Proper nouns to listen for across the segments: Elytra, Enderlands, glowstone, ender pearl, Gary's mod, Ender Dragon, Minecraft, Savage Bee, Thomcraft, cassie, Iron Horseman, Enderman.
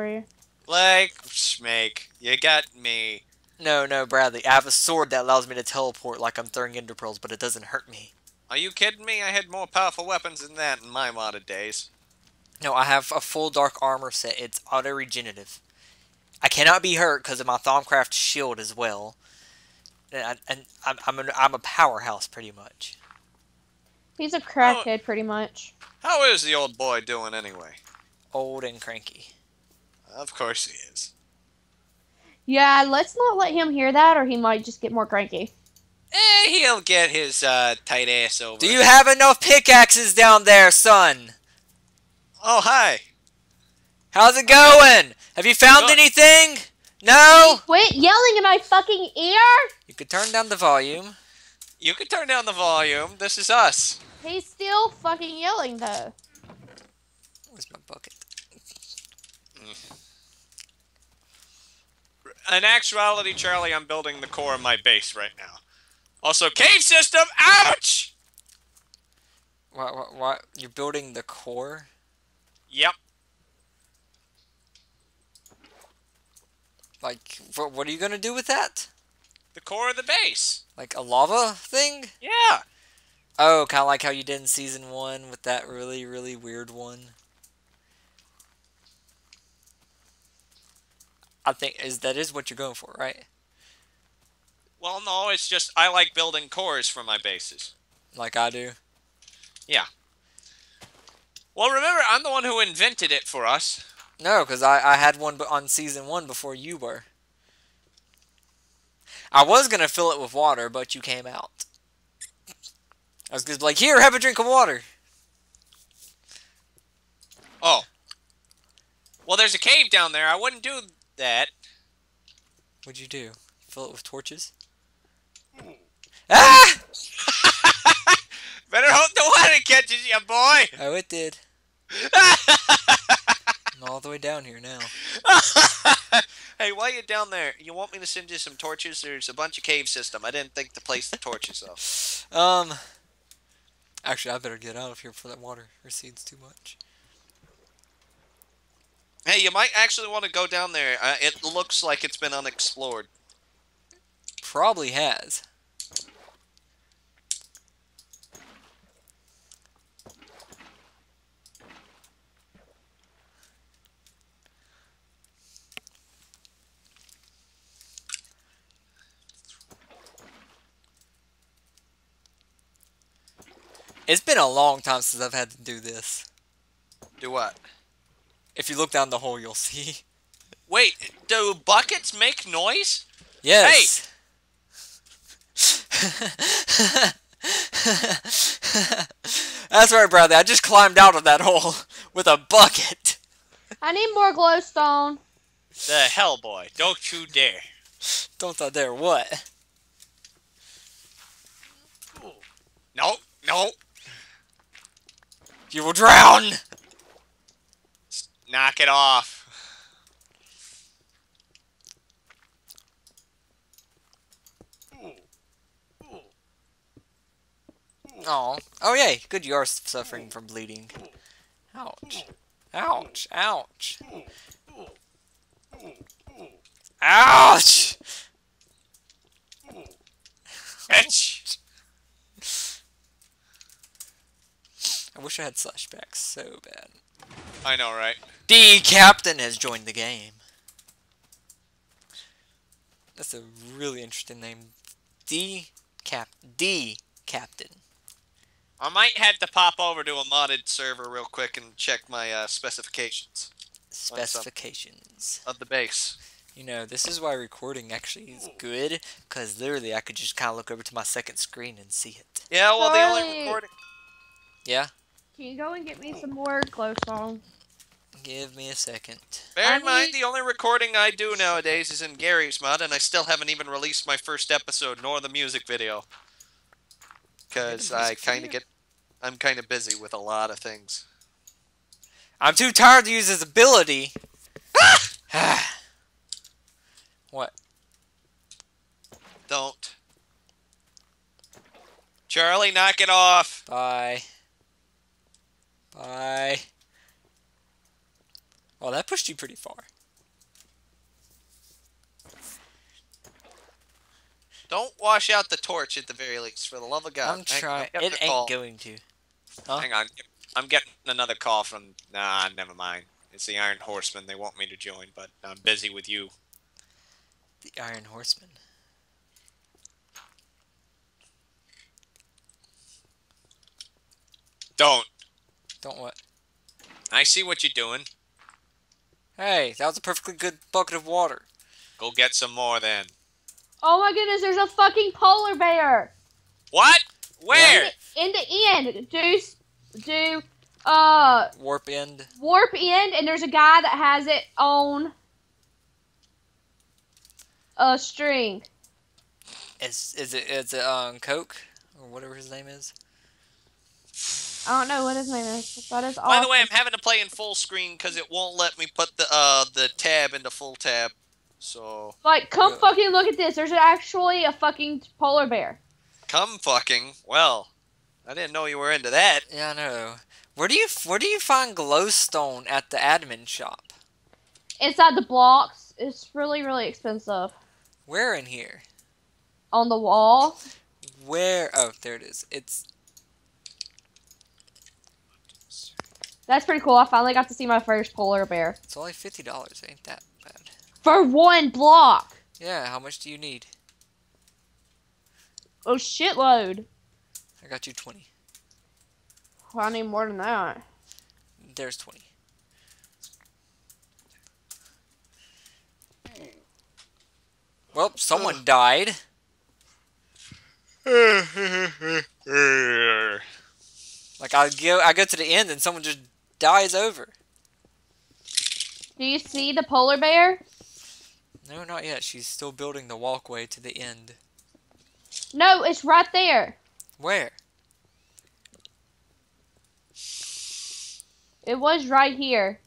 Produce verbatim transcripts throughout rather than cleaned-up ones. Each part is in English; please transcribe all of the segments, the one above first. for you. Like, Schmake, you got me. No, no, Bradley, I have a sword that allows me to teleport like I'm throwing ender pearls, but it doesn't hurt me. Are you kidding me? I had more powerful weapons than that in my modded days. No, I have a full dark armor set. It's auto-regenerative. I cannot be hurt because of my Thomcraft shield as well. And, I, and I'm, I'm, a, I'm a powerhouse, pretty much. He's a crackhead, pretty much. How is the old boy doing, anyway? Old and cranky. Of course he is. Yeah, let's not let him hear that, or he might just get more cranky. Eh, he'll get his uh, tight ass over. Do you have enough pickaxes down there, son? Oh, hi. How's it going? Have you found anything? No? Quit yelling in my fucking ear! You could turn down the volume. You could turn down the volume. This is us. He's still fucking yelling, though. Where's my bucket? In actuality, Charlie, I'm building the core of my base right now. Also, cave system! Ouch! What, what, what? You're building the core? Yep. Like, what, what are you going to do with that? The core of the base. Like a lava thing? Yeah. Oh, kind of like how you did in Season one with that really, really weird one. I think is that is what you're going for, right? Well, no, it's just I like building cores for my bases. Like I do? Yeah. Well, remember, I'm the one who invented it for us. No, because I, I had one on Season one before you were. I was going to fill it with water, but you came out. I was going to be like, here, have a drink of water. Oh. Well, there's a cave down there. I wouldn't do that. What'd you do? Fill it with torches? Ah! Better hope the water catches you, boy! Oh, it did. I'm all the way down here now. Hey, while you're down there, you want me to send you some torches? There's a bunch of cave system. I didn't think to place the torches though. Um, actually, I better get out of here before that water recedes too much. Hey, you might actually want to go down there. Uh, it looks like it's been unexplored. Probably has. It's been a long time since I've had to do this. Do what? If you look down the hole, you'll see. Wait, do buckets make noise? Yes. Hey! That's right, Bradley. I just climbed out of that hole with a bucket. I need more glowstone. The hell, boy. Don't you dare. Don't I dare what? No, no. You will drown! Knock it off. Oh, oh yay! Good, you are suffering from bleeding. Ouch. Ouch. Ouch. Ouch! Ouch! I wish I had slashbacks so bad. I know, right? The captain has joined the game. That's a really interesting name. The cap, the captain. I might have to pop over to a modded server real quick and check my uh, specifications. Specifications of the base. You know, this is why recording actually is good, because literally I could just kind of look over to my second screen and see it. Yeah, well, Charlie. The only recording. Yeah. Can you go and get me some more glowstone? Give me a second. Bear in mind, the only recording I do nowadays is in Gary's mod, and I still haven't even released my first episode nor the music video. Because I kind of get... I'm kind of busy with a lot of things. I'm too tired to use his ability! What? Don't. Charlie, knock it off! Bye. Bye. Well, that pushed you pretty far. Don't wash out the torch at the very least, for the love of God. I'm trying. It ain't call. going to. Huh? Hang on. I'm getting another call from... Nah, never mind. It's the Iron Horseman. They want me to join, but I'm busy with you. The Iron Horseman. Don't. Don't what? I see what you're doing. Hey, that was a perfectly good bucket of water. Go get some more then. Oh my goodness, there's a fucking polar bear! What? Where? In the, in the end. Do, do, uh... Warp end. Warp end, and there's a guy that has it on... a string. Is, is it, is it, um, Coke? Or whatever his name is? I don't know what his name is, but it's awesome. By the way, I'm having to play in full screen because it won't let me put the, uh, the tab into full tab. So, like, come really. fucking look at this. There's actually a fucking polar bear. Come fucking? Well, I didn't know you were into that. Yeah, I know. Where do you where do you find glowstone at the admin shop? Inside the blocks. It's really really expensive. Where in here? On the wall. Where? Oh, there it is. It's. That's pretty cool. I finally got to see my first polar bear. It's only fifty dollars. Ain't that bad? For one block! Yeah, how much do you need? Oh, shitload. I got you twenty. Well, I need more than that. There's twenty. Well, someone Ugh. died. Like, I go, I go to the end and someone just dies over. Do you see the polar bear? No, not yet. She's still building the walkway to the end. No, it's right there. Where? It was right here.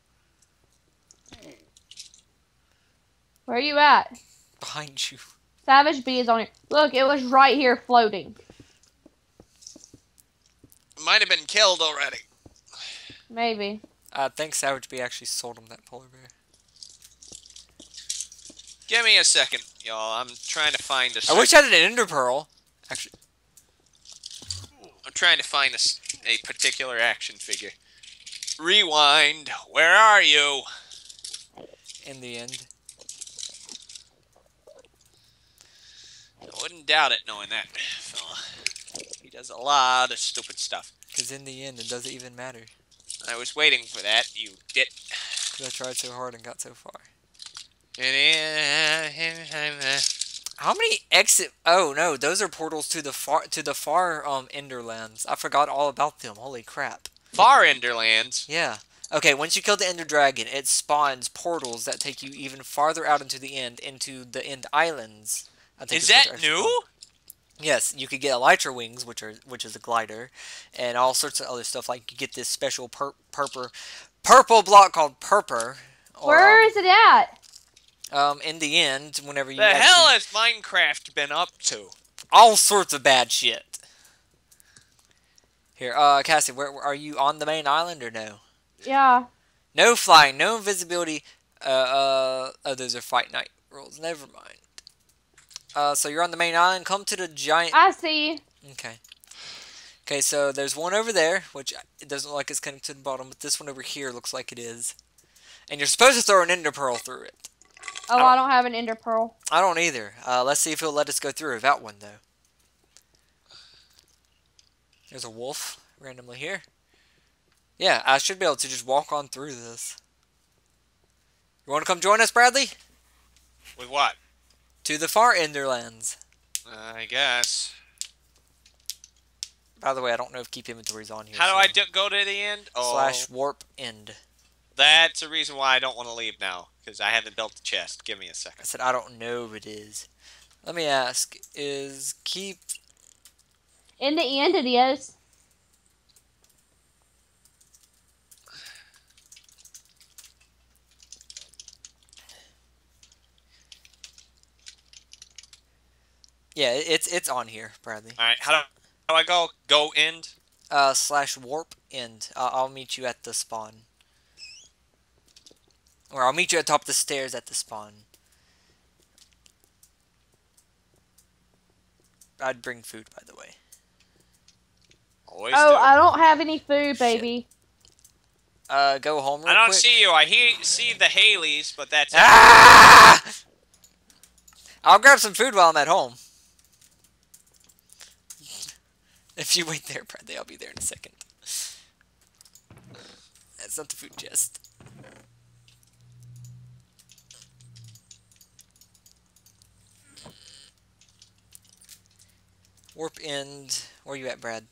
Where are you at? Behind you. Savage Bee is on here. Look, it was right here floating. Might have been killed already. Maybe. I think Savage Bee actually sold him that polar bear. Give me a second, y'all. I'm trying to find a... Second. I wish I had an ender pearl. Actually, I'm trying to find a, a particular action figure. Rewind. Where are you? In the end. I wouldn't doubt it knowing that fella. He does a lot of stupid stuff. Because in the end, it doesn't even matter. I was waiting for that. You did. Because I tried so hard and got so far. How many exit? Oh no, those are portals to the far to the far um Enderlands. I forgot all about them. Holy crap! Far Enderlands. Yeah. Okay. Once you kill the Ender Dragon, it spawns portals that take you even farther out into the end, into the End Islands. I think is that new? Called. Yes, you could get Elytra wings, which are which is a glider, and all sorts of other stuff. Like you get this special pur purper purple block called Purper. Or, Where is it at? Um, in the end, whenever you... The hell has Minecraft been up to? All sorts of bad shit. Here, uh, Cassie, where, where are you on the main island or no? Yeah. No flying, no invisibility. Uh, uh, oh, those are fight night rules. Never mind. Uh, so you're on the main island. Come to the giant... I see. Okay. Okay, so there's one over there, which it doesn't look like it's coming to the bottom, but this one over here looks like it is. And you're supposed to throw an ender pearl through it. Oh, I don't, I don't have an ender pearl. I don't either. Uh, let's see if he'll let us go through without one, though. There's a wolf randomly here. Yeah, I should be able to just walk on through this. You want to come join us, Bradley? With what? To the far Enderlands. Uh, I guess. By the way, I don't know if keep inventory's on here. How so. do I do go to the end? Oh. Slash warp end. That's the reason why I don't want to leave now, because I haven't built the chest. Give me a second. I said I don't know if it is. Let me ask, is keep... In the end it is. Yeah, it's it's on here, Bradley. Alright, how do, how do I go? Go end? Uh, slash warp end. Uh, I'll meet you at the spawn. Or I'll meet you atop the stairs at the spawn. I'd bring food, by the way. Always oh, do. I don't have any food, baby. Shit. Uh, go home real quick. I don't quick. see you. I hear, see the Haleys, but that's... Ah! I'll grab some food while I'm at home. If you wait there, Bradley, I'll be there in a second. That's not the food chest. Warp end. Where you at, Brad?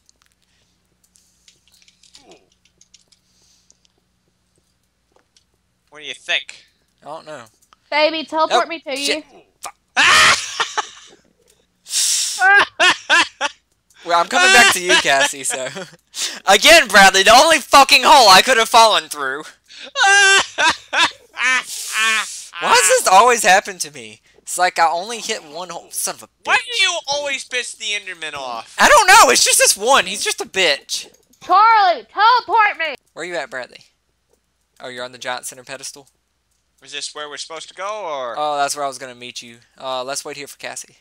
What do you think? I don't know. Baby, teleport nope. me to Shit. you. Well, I'm coming back to you, Cassie, so... Again, Bradley, the only fucking hole I could have fallen through. Why does this always happen to me? It's like I only hit one hole. Son of a bitch. Why do you always piss the Enderman off? I don't know. It's just this one. He's just a bitch. Charlie, teleport me. Where you at, Bradley? Oh, you're on the giant center pedestal? Is this where we're supposed to go, or...? Oh, that's where I was going to meet you. Uh, let's wait here for Cassie.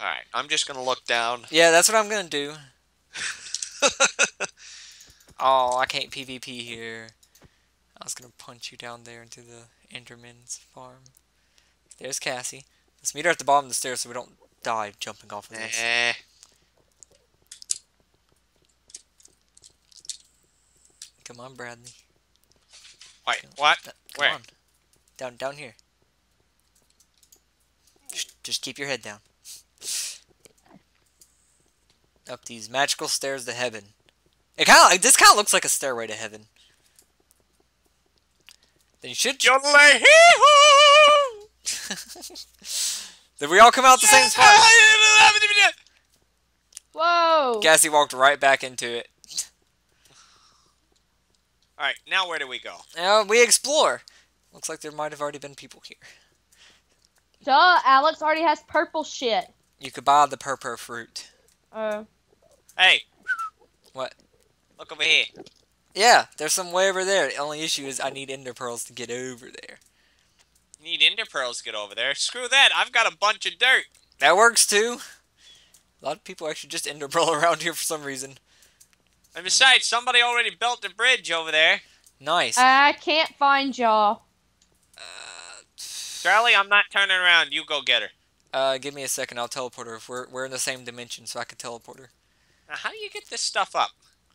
Alright, I'm just going to look down. Yeah, that's what I'm going to do. Oh, I can't PvP here. I was going to punch you down there into the Enderman's farm. There's Cassie. Let's meet her at the bottom of the stairs so we don't die jumping off of this. Eh. Come on, Bradley. Wait, what? Come Where? On. Down, down here. Just keep your head down. Up these magical stairs to heaven. It kind of like this. Kind of looks like a stairway to heaven. Then you should. Did we all come out the same spot? Whoa! Cassie walked right back into it. Alright, now where do we go? Now we explore. Looks like there might have already been people here. Duh, Alex already has purple shit. You could buy the purple fruit. Oh. Uh, hey! What? Look over here. Yeah, there's some way over there. The only issue is I need ender pearls to get over there. You need ender pearls to get over there? Screw that, I've got a bunch of dirt. That works too. A lot of people actually just ender pearl around here for some reason. And besides, somebody already built a bridge over there. Nice. I can't find y'all. Uh, Charlie, I'm not turning around. You go get her. Uh, give me a second. I'll teleport her. If we're we're in the same dimension, so I can teleport her. Now, how do you get this stuff up?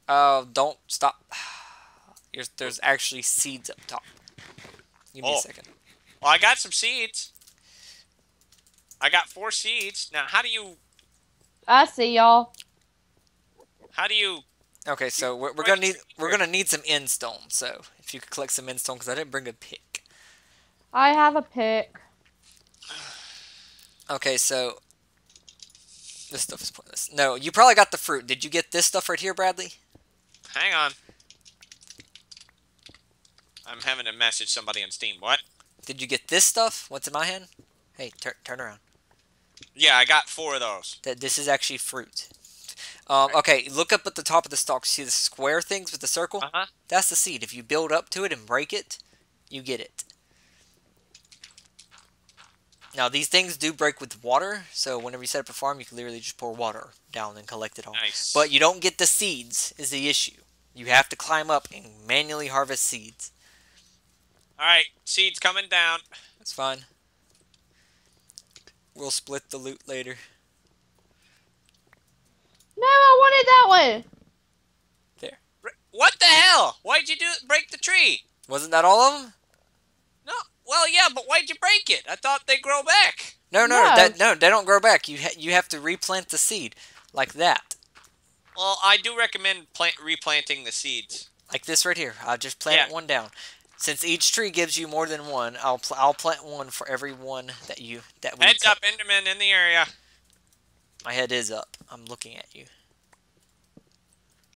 Uh, don't stop. There's, there's actually seeds up top. Give me oh. a second. Well, I got some seeds. I got four seeds. Now, how do you? I see y'all. How do you? Okay, so we're, we're gonna need we're gonna need some end stone. So if you could collect some end stone, because I didn't bring a pick. I have a pick. Okay, so this stuff is pointless. No, you probably got the fruit. Did you get this stuff right here, Bradley? Hang on. I'm having to message somebody on Steam. What? Did you get this stuff? What's in my hand? Hey, tur turn around. Yeah, I got four of those. That this is actually fruit. Um, okay, look up at the top of the stalk. See the square things with the circle? Uh-huh. That's the seed. If you build up to it and break it, you get it. Now, these things do break with water, so whenever you set up a farm, you can literally just pour water down and collect it all. Nice. But you don't get the seeds is the issue. You have to climb up and manually harvest seeds. All right, seeds coming down. That's fine. We'll split the loot later. No, I wanted that one! There. What the hell? Why'd you do break the tree? Wasn't that all of them? No. Well, yeah, but why'd you break it? I thought they grow back. No, no, no, that, no they don't grow back. You ha you have to replant the seed like that. Well, I do recommend plant replanting the seeds. Like this right here. I'll just plant yeah. one down. Since each tree gives you more than one, I'll pl I'll plant one for every one that you that we. Heads up, Enderman in the area. My head is up. I'm looking at you.